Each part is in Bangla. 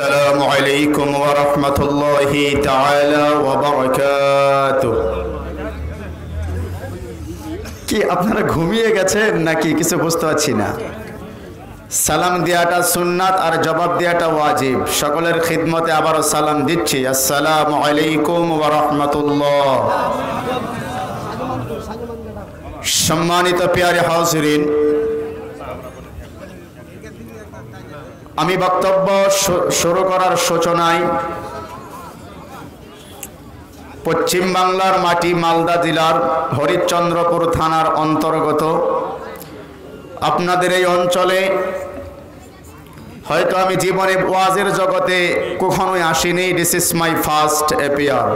अस्सलामु अलैकुम व रहमतुल्लाहि तआला व बरकातुहू। कि अपनारा घुमिए गेছেন নাকি কিছু বুঝতে পারছি না। সালাম দেওয়াটা সুন্নাত আর জবাব দেওয়াটা ওয়াজিব। সকলের খিদমতে আবারো সালাম দিচ্ছি, আসসালামু আলাইকুম ওয়া রাহমাতুল্লাহ। সম্মানিত প্রিয় হাজিরিন, আমি বক্তব্য শুরু করার সূচনায় পশ্চিম বাংলার মাটি মালদা জেলার হরিশ্চন্দ্রপুর থানার অন্তর্গত আপনাদের এই অঞ্চলে হয়তো আমি জীবনে ওয়াজের জগতে কখনোই আসিনি। This is my first appear.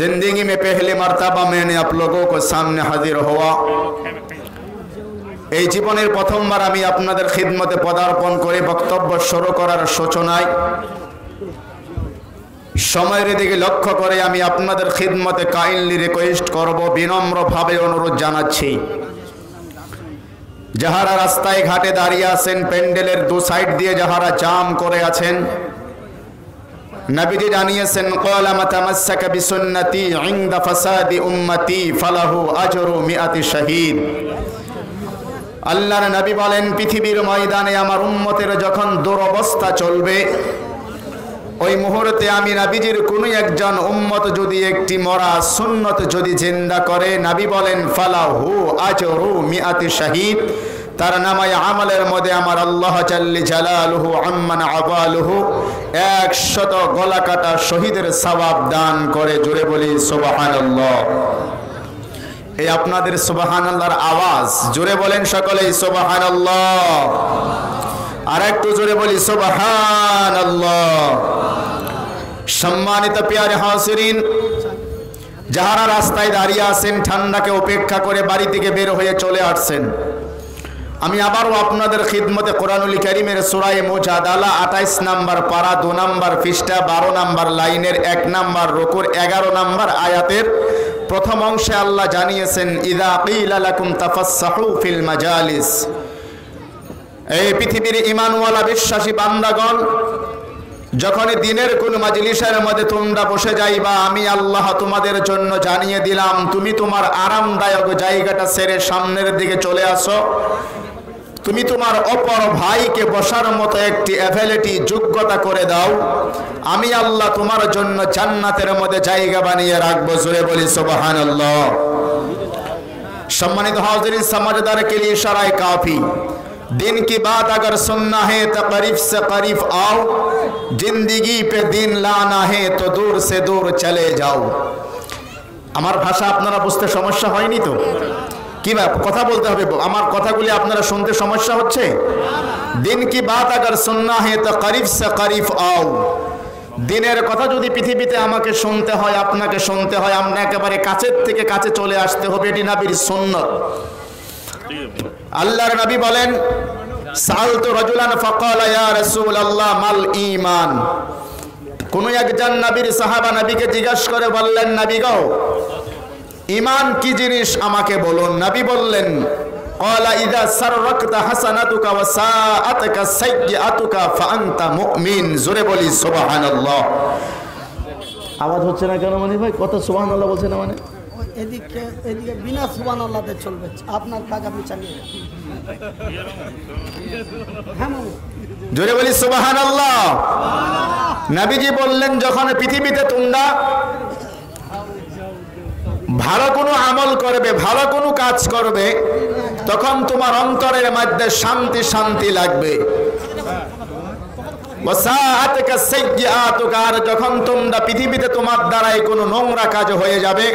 जिंदगी में पहले मरतबा मैंने आप लोगों को सामने हाजिर हुआ। এই জীবনের প্রথমবার আমি আপনাদের খিদমতে পদার্পণ করে বক্তব্য শুরু করার সূচনায় সময়ের দিকে লক্ষ্য করে আমি আপনাদের খিদমতে কাইন্ডলি রিকোয়েস্ট করব, বিনম্রভাবে অনুরোধ জানাচ্ছি, যাহারা রাস্তায় ঘাটে দাঁড়িয়ে আছেন, প্যান্ডেলের দু সাইড দিয়ে যাহারা জাম করে আছেন, নবীজি জানিয়েছেন ক্বালা মাতামাসসাকা বিসুন্নতি ইনদা ফাসাদি উম্মতি ফালাহু আজরু 100 শাহীদ। আল্লাহর নবী বলেন, পৃথিবীর ময়দানে আমার উম্মতের যখন দুরবস্থা চলবে, ওই মুহূর্তে আমি নবীজির কোনো একজন উম্মত যদি একটি মরা সুন্নত যদি জিন্দা করে, নবী বলেন ফালাহু আজরু 100 শাহীদ, তার নামায় আমলের মধ্যে আমার আল্লাহ জাল্লি জালালুহু আম্মান আবালুহু 100 গলা কাটা শহীদের সওয়াব দান করে। জোরে বলি সুবহানাল্লাহ। এই আপনাদের সুবহানাল্লাহর আওয়াজ, জোরে বলেন সকলেই সুবহানাল্লাহ, আর একটু জোরে বলি সুবহানাল্লাহ। সম্মানিত প্রিয় হাজিরিন, যারা রাস্তায় দাঁড়িয়ে আছেন, ঠান্ডাকে উপেক্ষা করে বাড়ি থেকে বের হয়ে চলে আসছেন, আমি আবারও আপনাদের খিদমতে কোরআনুল কারীমের সূরা মুজাদালা 28 নম্বর পারা 2 নম্বর পৃষ্ঠা 12 নম্বর লাইনের 1 নম্বর রুকুর 11 নম্বর আয়াতের প্রথম অংশে আল্লাহ জানিয়েছেন, ইযা ক্বিলা লাকুম তাফাসসাহু ফিল মাজালিস। এই পৃথিবীর ঈমানওয়ালা বিশ্বাসী বান্দাগণ, যখন দিনের কোন মাজলিসের মধ্যে তোমরা বসে যাইবা, আমি আল্লাহ তোমাদের জন্য জানিয়ে দিলাম, তুমি তোমার আরামদায়ক জায়গাটা ছেড়ে সামনের দিকে চলে আসো, তুমি তোমার অপর ভাইকে বসার মতো একটি অ্যাভেলিটি যোগ্যতা করে দাও, আমি আল্লাহ তোমার জন্য জান্নাতের মধ্যে জায়গা বানিয়ে রাখবো। জোরে বলি সুবহানাল্লাহ। সম্মানিত হাজিরিন, সমাজদার কে লিয়ে ইশারায় কাফি। दिन की बात अगर सुनना है तो करीब से करीब आओ, जिंदगी पे दिन लाना है तो दूर से दूर चले जाओ। আমার ভাষা আপনারা বুঝতে সমস্যা হয়নি তো? কি ব্যাপার, কথা বলতে হবে, আমার কথাগুলি আপনারা শুনতে সমস্যা হচ্ছে? दिन की बात अगर सुनना है तो करीब से करीब आओ। দিনের কথা যদি পৃথিবীতে আমাকে শুনতে হয়, আপনাকে শুনতে হয়, আমরা একেবারে কাছের থেকে কাছে চলে আসতে হবে। এটি নবীর সুন্নাত। আল্লাহর নবী বলেন, সালতু রাজুলান ফাকালা ইয়া রাসূলুল্লাহ মাল ঈমান। কোন একজন নবীর সাহাবা নবীকে জিজ্ঞাসা করে বললেন, নবী গো, ঈমান কি জিনিস আমাকে বলুন। নবী বললেন, ক্বালা ইযা সাররাকতা হাসানাতুকা ওয়া সাআতাকা সাইয়্যাতুকা ফাআনতা মুমিন। জোরে বলি সুবহানাল্লাহ। আওয়াজ হচ্ছে না কেন মানে ভাই? কথা সুবহানাল্লাহ বলছেন না মানে? এদিকে এদিকে বিনা সুবহানাল্লাহতে চলবে, আপনার কাজ আপনি চালিয়ে যান। জোরে বলি সুবহানাল্লাহ। নবীজি বললেন, যখন পৃথিবীতে তোমরা ভালো কোনো আমল করবে, ভালো কোনো কাজ করবে, তখন তোমার অন্তরের মধ্যে শান্তি শান্তি লাগবে। যখন তোমরা পৃথিবীতে তোমার দ্বারাই কোনো নোংরা কাজ হয়ে যাবে,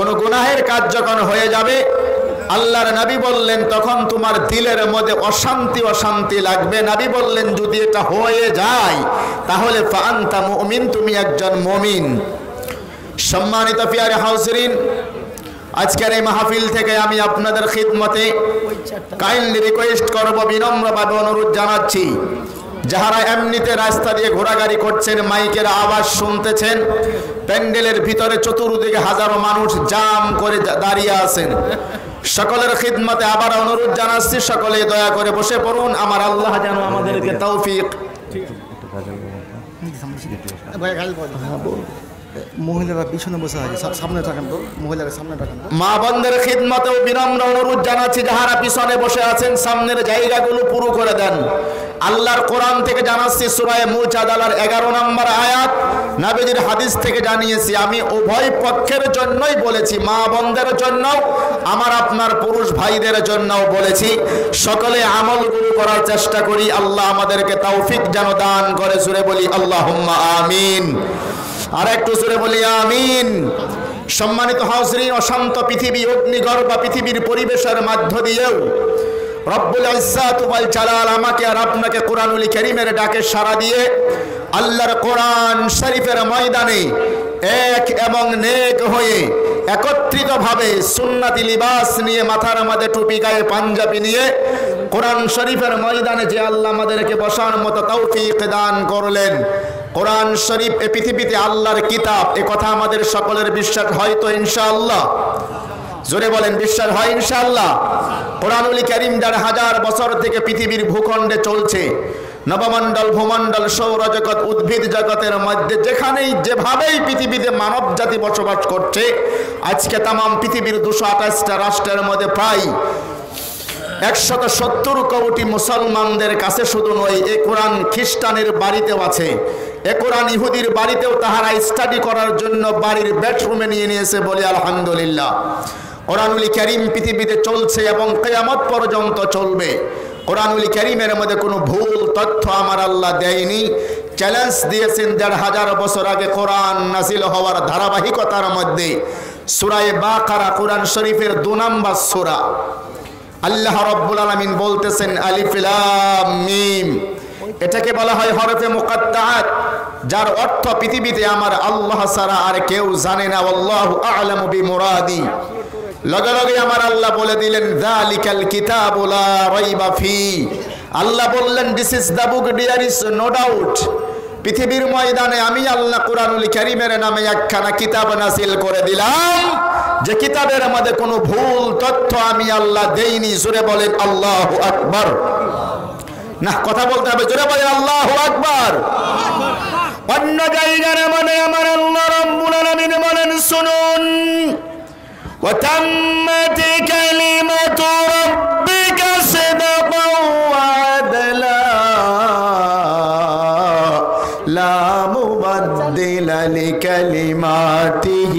কোন গুনাহের কাজ যখন হয়ে যাবে, আল্লাহর নবী বললেন তখন তোমার দিলের মধ্যে অশান্তি অশান্তি লাগবে। নবী বললেন, যদি এটা হয়ে যায় তাহলে ফাআনতা মুমিন, তুমি একজন মুমিন। সম্মানিত প্রিয় হাজিরিন, আজকের এই মাহফিল থেকে আমি আপনাদের খিদমতে কাইন্ডলি রিকোয়েস্ট করব, বিনম্রভাবে অনুরোধ জানাচ্ছি, যারা এমনিতে রাস্তা দিয়ে ঘোরাঘুরি করছেন, মাইকের আওয়াজ শুনতেছেন, প্যান্ডেলের ভিতরে চতুর্দিকে হাজারো মানুষ জাম করে দাঁড়িয়ে আছেন, সকলের খিদমতে আবার অনুরোধ জানাচ্ছি, সকলে দয়া করে বসে পড়ুন। আমার আল্লাহ যেন আমাদেরকে তৌফিক মহিলারা পিছনে বসে আছে, সামনে থাকেন তো, মহিলারা সামনে থাকেন। মা বন্ধের খিদমতে বিনম্র অনুরোধ জানাচ্ছি, যারা পিছনে বসে আছেন সামনের জায়গাগুলো পুরো করে দেন। আল্লাহর কোরআন থেকে জানাচ্ছি, সূরা মুজাদালার 11 নম্বর আয়াত, নবীজির হাদিস থেকে জানিয়েছি। আমি উভয় পক্ষের জন্যই বলেছি, মা বন্ধের জন্য, আমার আপনার পুরুষ ভাইদের জন্যও বলেছি। সকলে আমলগুলো করার চেষ্টা করি, আল্লাহ আমাদেরকে তৌফিক যেন দান করে। সুরে বলি আল্লাহুম্মা আমিন, আর একটু জোরে বলি আমিন। সম্মানিত হাজরিন, অশান্ত পৃথিবী, অগ্নিগর্ভ পৃথিবীর পরিবেশের মধ্য দিয়েও রব্বুল ইজ্জাত ওয়াল জালাল আমাকে আর আপনাকে কোরআনুল কারীমের ডাকে সাড়া দিয়ে আল্লাহর কোরআন শরীফের ময়দানে এক এবং নেক হয়ে একত্রিতভাবে সুন্নতি লিবাস নিয়ে, মাথার মধ্যে টুপি, গায়ে পাঞ্জাবি নিয়ে কোরআন শরীফের ময়দানে যে আল্লাহ আমাদেরকে বসার মতো তৌফিক দান করলেন। কোরআন শরীফ এ পৃথিবীতে আল্লাহর কিতাব, এ কথা আমাদের সকলের বিশ্বাস হয় তো ইনশাআল্লাহ? জোরে বলেন, বিশ্বাস হয় ইনশাআল্লাহ? কোরআনুল কারীম যার হাজার বছর থেকে পৃথিবীর ভূখণ্ডে চলছে, নবমণ্ডল, ভূমণ্ডল, সৌরজগৎ, উদ্ভিদ জগতের মধ্যে যেখানেই যেভাবেই পৃথিবীতে মানব জাতি বসবাস করছে, আজকে তামাম পৃথিবীর 228টা রাষ্ট্রের মধ্যে প্রায় 170 কোটি মুসলমানদের কাছে শুধু নয়, এ কোরআন খ্রিস্টানের বাড়িতেও আছে, এ কোরআন ইহুদির বাড়িতেও তাহারা স্টাডি করার জন্য বাড়ির বেডরুমে নিয়ে নিয়েছে। বলি আলহামদুলিল্লাহ। কোরআনুল কারীম পৃথিবীতে চলছে এবং কিয়ামত পর্যন্ত চলবে। কোরআনুল কারীমের মধ্যে কোনো ভুল তথ্য আমার আল্লাহ দেয়নি। চ্যালেঞ্জ দিয়েছেন যার হাজার বছর আগে কোরআন নাজিল হওয়ার ধারাবাহিকতার মধ্যে সূরা বাকারা, কোরআন শরীফের 2 নম্বর সূরা। আল্লাহ রাব্বুল আলামিন বলতেছেন আলিফ লাম মিম, এটাকে বলা হয় হরফে মুকাত্তাআত, যার অর্থ পৃথিবীতে আমার আল্লাহ ছাড়া আর কেউ জানে না। আল্লাহু আ'লামু বিমুরাদি। লগে লগে আমার আল্লাহ বলে দিলেন যালিকাল কিতাবু লা রাইবা ফি। আল্লাহ বললেন this is the book, there is no doubt. পৃথিবীর ময়দানে আমি আল্লাহ কোরআনুল কারীমের নামে একখানা কিতাব নাজিল করে দিলাম, যে কিতাবের মধ্যে কোনো ভুল তথ্য আমি আল্লাহ দেইনি। জোরে বলেন আল্লাহু আকবার। না, কথা বলতে হবে, জোরে বলেন আল্লাহু আকবার। অন্য জায়গার মধ্যে আমার আল্লাহ রাব্বুল আলামিন বলেন শুনুন, وَتَمَّتْ كَلِمَةُ رَبِّكَ صِدْقًا وَعَدْلًا لَا مُبَدِّلَ لِكَلِمَاتِهِ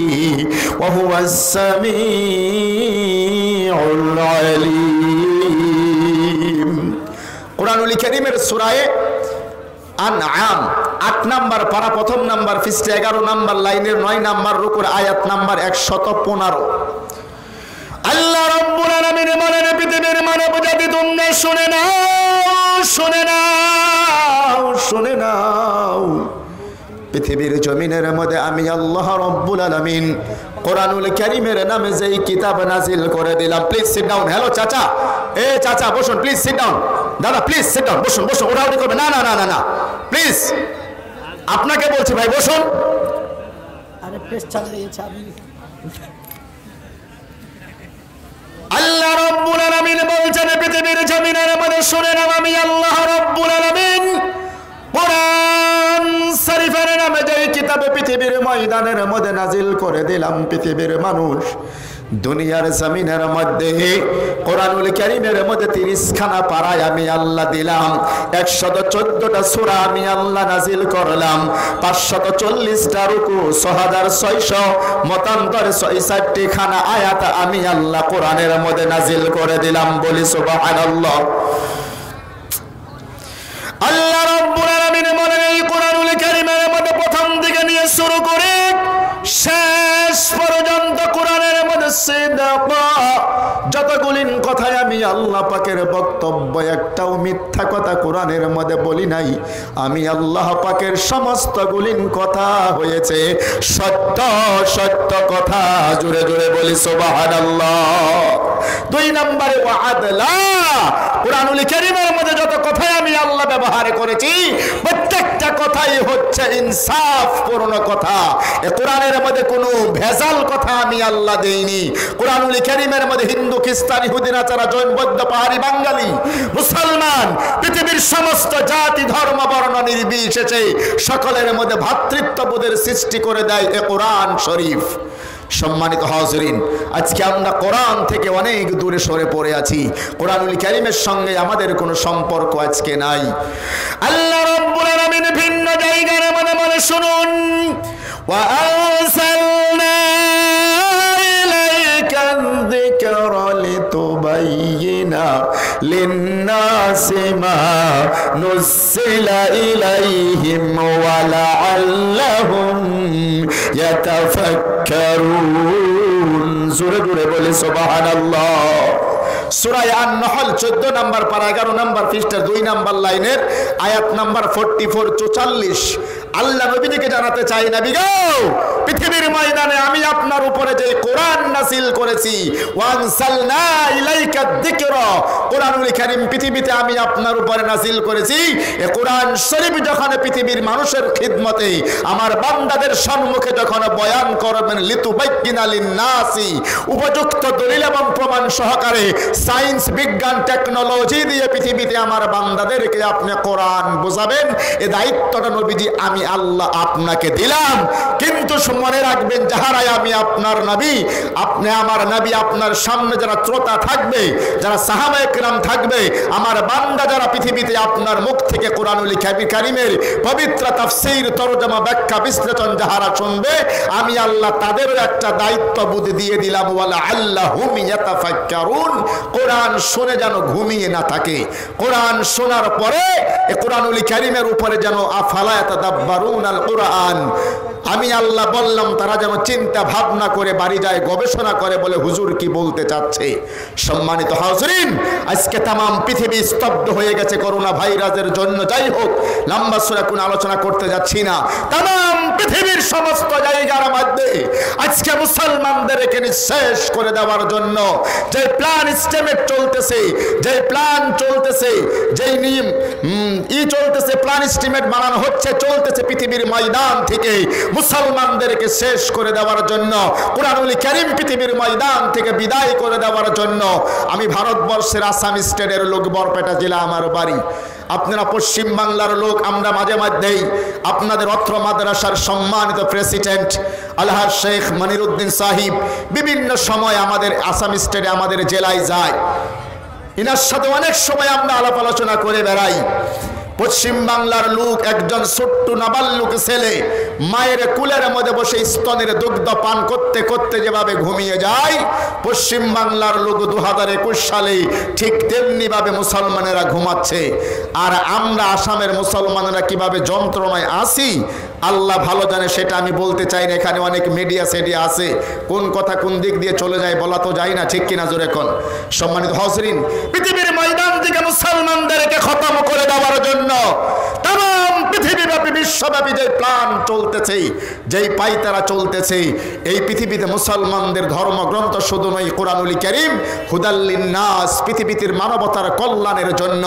وَهُوَ السَّمِيعُ الْعَلِيمُ। কুরআনুল কারীমের সূরা আনআম 8 নম্বর পারা, 1 নম্বর পৃষ্ঠা, 11 নম্বর লাইনের 9 নম্বর রুকুর আয়াত নম্বর 115। আল্লাহ রাব্বুল আলামিন বলেন পৃথিবীর মানব জাতি তোমরা শুনে নাও, শুনে নাও, শুনে নাও, পৃথিবীর জমিনের মধ্যে আমি আল্লাহ রাব্বুল আলামিন কোরআনুল কারীমের নামে যেই কিতাব নাজিল করে দিলাম। Please sit down. হ্যালো চাচা, এ চাচা বসুন, প্লিজ সিট ডাউন। দাদা প্লিজ সিট ডাউন, বসুন বসুন, ওঠাউটি করবে না, না না না না, প্লিজ আপনাকে বলছি ভাই বসুন। আরে প্রেস চালু হয়েছে। আমি আল্লাহ রাব্বুল আলামিন বলছেন পৃথিবীর জমিনের মধ্যে শুনে নাও, আমি আল্লাহ রাব্বুল আলামিন কোরআন শরীফের নামে যে কিতাব পৃথিবীর ময়দানের মধ্যে নাজিল করে দিলাম। পৃথিবীর মানুষ দুনিয়ার জমিনের মধ্যে কোরআনুল কারীমের মধ্যে 30খানা পারায় আমি আল্লাহ দিলাম, 114টা সূরা আমি আল্লাহ নাজিল করলাম, 540টা রুকু, 6600 মতান্তরে 64খানা আয়াত আমি আল্লাহ কোরআনের মধ্যে নাজিল করে দিলাম। বলি সুবহানাল্লাহ। আল্লাহ রাব্বুল আলামিন বলেন এই কোরআনুল কারীমের মধ্যে প্রথম দিকে নিয়ে শুরু করে শেষ পর্যন্ত কোরআনের মধ্যে যতগুলিন কথায় আমি আল্লাহ পাকের বক্তব্য, একটাও মিথ্যা কথা কোরআনের মধ্যে বলি নাই। আমি আল্লাহ পাকের সমস্ত গুলিন কথা হয়েছে সত্য, সত্য কথা। জোরে জোরে বলি সুবহানাল্লাহ। 2 নম্বরে ওয়া'আদলা, কোরআনুল কারীমের মধ্যে যত কথায় আমি আল্লাহ ব্যবহার করেছি প্রত্যেকটা কথাই হচ্ছে ইনসাফপূর্ণ কথা। এই কোরআনের মধ্যে কোনো ভেজাল কথা আমি আল্লাহ দেইনি। কোরআনুল কারীমের মধ্যে হিন্দু খ্রিস্টান ইহুদি নাচারা জৈন বৌদ্ধ পাহাড়ি বাঙালি মুসলমান পৃথিবীর সমস্ত জাতি ধর্ম বর্ণ নির্বিশেষে সকলের মধ্যে ভ্রাতৃত্ববোধের সৃষ্টি করে দেয় এই কোরআন শরীফ। সম্মানিত হাজরিন, আজকে আমরা কোরআন থেকে অনেক দূরে সরে পড়ে আছি। কোরআনুল কারীমের সঙ্গে আমাদের কোনো সম্পর্ক আজকে নাই। আল্লাহ রাব্বুল আলামিন ভিন্ন জায়গার মনে মনে শুনুন, ওয়া আনসালনা ইলাইকাল যিকরা লিতুবাইয়িনা লিন্নাসি মা নুসিলা ইলাইহিম ওয়া লাআল্লাহুম يتفكرون زوره زوره بولي سبحان الله سورة النحل 14 نمبر পারা 11 نمبر পৃষ্ঠার 2 নাম্বার লাইনের আয়াত নাম্বার 44-44 আল্লাহ নবীকে জানাতে চাই, নবী গো পৃথিবীর ময়দানে আমি আপনার উপরে যে কোরআন নাযিল করেছি, ওয়ানসালনা ইলাইকা যিকরা কোরআনুল কারীম পৃথিবীতে আমি আপনার উপরে নাযিল করেছি। এই কোরআন শরীফ যখন পৃথিবীর মানুষের খিদমতে আমার বান্দাদের সম্মুখে যখন বয়ান করবেন, লিতুবাইয়িনা লিন-নাসি উপযুক্ত দলিল এবং প্রমাণ সহকারে সায়েন্স বিজ্ঞান টেকনোলজি দিয়ে পৃথিবীতে আমার বান্দাদেরকে আপনি কোরআন বোঝাবেন। এই দায়িত্বটা নবীজি আমি আল্লাহ আপনাকে দিলাম, কিন্তু মনে রাখবেন যাহারাই আমি আপনার নবী, আপনি আমার নবী, আপনার সামনে যারা শ্রোতা থাকবে, যারা সাহাবায়ে কেরাম থাকবে, আমার বান্দা যারা পৃথিবীতে আপনার মুখ থেকে কোরআনুল কারীমের পবিত্র তাফসীর তরজমা ব্যাখ্যা বিশ্লেষণ যাহারা শুনবে, আমি আল্লাহ তাদেরও একটা দায়িত্ব বুদ্ধি দিয়ে দিলাম, ওয়ালা আল্লাহুম ইয়াতাফাক্কারুন কোরআন শুনে যেন ঘুমিয়ে না থাকে, কোরআন শোনার পরে কোরআনুল কারীমের উপরে যেন আফালা ইয়াতাদাব্বারুনাল কোরআন আমি আল্লাহ বললাম তারা যেন চিন্তা ভাবনা করে বাড়ি যায়, গবেষণা করে বলে হুজুর কি বলতে চাচ্ছে। সম্মানিত হাজরিন, আজকে তামাম পৃথিবী স্তব্ধ হয়ে গেছে করোনা ভাইরাসের জন্য। যাই হোক, লম্বা সূরা কোন আলোচনা করতে যাচ্ছি না। তামাম পৃথিবীর সমস্ত জায়গার মধ্যে আজকে মুসলমানদেরকে নিঃশেষ করে দেওয়ার জন্য যে প্ল্যান স্টেমেট চলতেছে, যে প্ল্যান চলতেছে, যেই নিয়ম ই চলতেছে, প্ল্যান স্টেমেট বানানো হচ্ছে চলতেছে পৃথিবীর ময়দান থেকে মুসলমানদেরকে শেষ করে দেওয়ার জন্য, কোরআনুল কারীম পৃথিবীর ময়দান থেকে বিদায় করে দেওয়ার জন্য। আমি ভারতবর্ষের আসাম স্টেটের লোক, বরপেটা জেলা আমার বাড়ি। আপনারা পশ্চিম বাংলার লোক, আমরা মাঝে মাঝেই আপনাদের অত্র মাদ্রাসার সম্মানিত প্রেসিডেন্ট আলহাজ শেখ মনিরুদ্দিন সাহিব বিভিন্ন সময় আমাদের আসাম স্টেটে আমাদের জেলায় যায়, এনার সাথে অনেক সময় আমরা আলাপ আলোচনা করে বেড়াই। পশ্চিম বাংলার লোক, একজন ছোট্ট নাবালক ছেলে মায়ের কুলের মধ্যে বসে স্তনের দুগ্ধ পান করতে করতে যেভাবে ঘুমিয়ে যায়, পশ্চিম বাংলার লোক 2021 সালে ঠিক তেমনিভাবে মুসলমানেরা ঘুমাচ্ছে। আর আমরা আসামের মুসলমানেরা কিভাবে যন্ত্রণায় আসি আল্লাহ ভালো জানে, সেটা আমি বলতে চাই না। এখানে অনেক মিডিয়া সেডিয়া আছে, কোন কথা কোন দিক দিয়ে চলে যায় বলা তো যায় না, ঠিক কিনা জোরে কোন। সম্মানিত হাজরিন, পৃথিবীর ময়দান থেকে মুসলমানদেরকে খতম করে দেওয়ার জন্য তাম পৃথিবীব্যাপী বিশ্বব্যাপী যে প্ল্যান চলতেছে, যেই পাইতারা চলতেছে, এই পৃথিবীতে মুসলমানদের ধর্মগ্রন্থ শুধু নয় কোরআনুল কারীম হুদাল্লিন নাস পৃথিবীর মানবতার কল্যাণের জন্য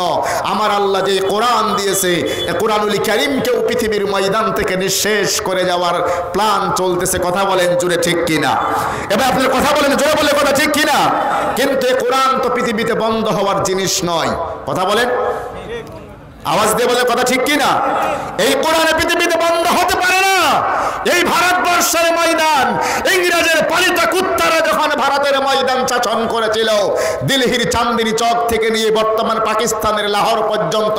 আমার আল্লাহ যেই কোরআন দিয়েছে, এই কোরআনুল কারীমকেও পৃথিবীর ময়দান থেকে নিঃশেষ করে যাওয়ার প্ল্যান চলতেছে। কথা বলেন জোরে, ঠিক কিনা? এবার আপনার কথা বলেন জোরে, বলে কথা ঠিক কিনা? কিন্তু এই কোরআন তো পৃথিবীতে বন্ধ হওয়ার জিনিস নয়। কথা বলেন আওয়াজ দিয়ে, বলে কথা ঠিক কিনা? এই কোরআন পৃথিবীতে বন্ধ হতে পারে না। এই ভারতবর্ষের ময়দান ইংরেজের পালিত কুত্তারা যখন ভারতের ময়দান শাসন করেছিল, দিল্লির চাঁদনী চক থেকে নিয়ে বর্তমান পাকিস্তানের লাহোর পর্যন্ত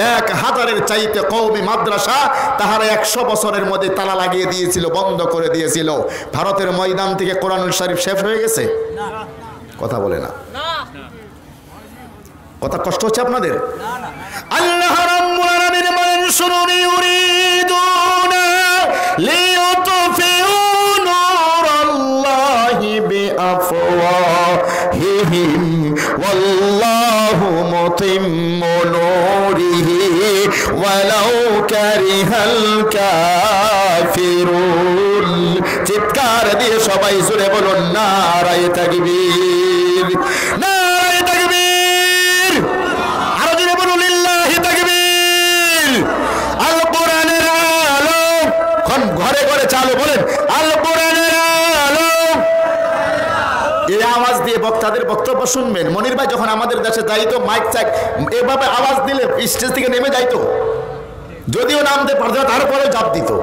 1000-এর চাইতে কওমি মাদ্রাসা তাহারা 100 বছরের মধ্যে তালা লাগিয়ে দিয়েছিল, বন্ধ করে দিয়েছিল। ভারতের ময়দান থেকে কোরআনুল শরীফ শেষ হয়ে গেছে? কথা বলে না, কথা কষ্ট হচ্ছে আপনাদের? আল্লাহ রাব্বুল আলামিন বলেন, শুনুন, ইউরিদুনা লিইউতফিউ নূরাল্লাহি বিআফওয়াহিহিম ওয়াল্লাহু মুতিম্মু নূরিহি ওয়ালাউ কারিহাল কাফিরুন। চিৎকার দিয়ে সবাই জোরে বলুন নারায়ে তাকবীর। নারায়ে তাকবীর। আরো জোরে বলুন লিল্লাহি তাকবীর। गल्प सुनबेन मनिर भाई जखन आमादेर देशे जाइतो माइक सेट एभाबे आवाज दिले स्टेज थेके नेमे जाइतो जदिओ नामते पर्दा तारपरे जप दितो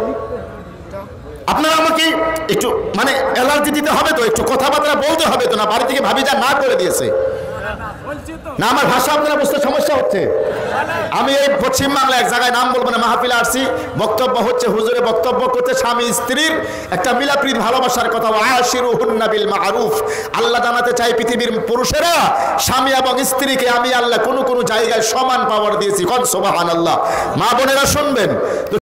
আপনারা আমাকে একটু মানে এলার্জি দিতে হবে তো একটু কথাবার্তা বলতে হবে তো না বাড়ি থেকে ভাবি যা না করে দিয়েছে না আমার ভাষা আপনারা বুঝতে সমস্যা হচ্ছে আমি এই পশ্চিম বাংলা এক জায়গায় নাম বলবো না মাহফিলে আসছি বক্তব্য হচ্ছে হুজুরে বক্তব্য করতে স্বামী স্ত্রীর একটা মিলাপ্রীত ভালোবাসার কথা আশিরুহুন্না বিল মারুফ আল্লাহ জানাতে চাই পৃথিবীর পুরুষেরা স্বামী এবং স্ত্রীকে আমি আল্লাহ কোন কোন জায়গায় সমান পাওয়ার দিয়েছি কোন সুবহানাল্লাহ মা বোনেরা শুনবেন।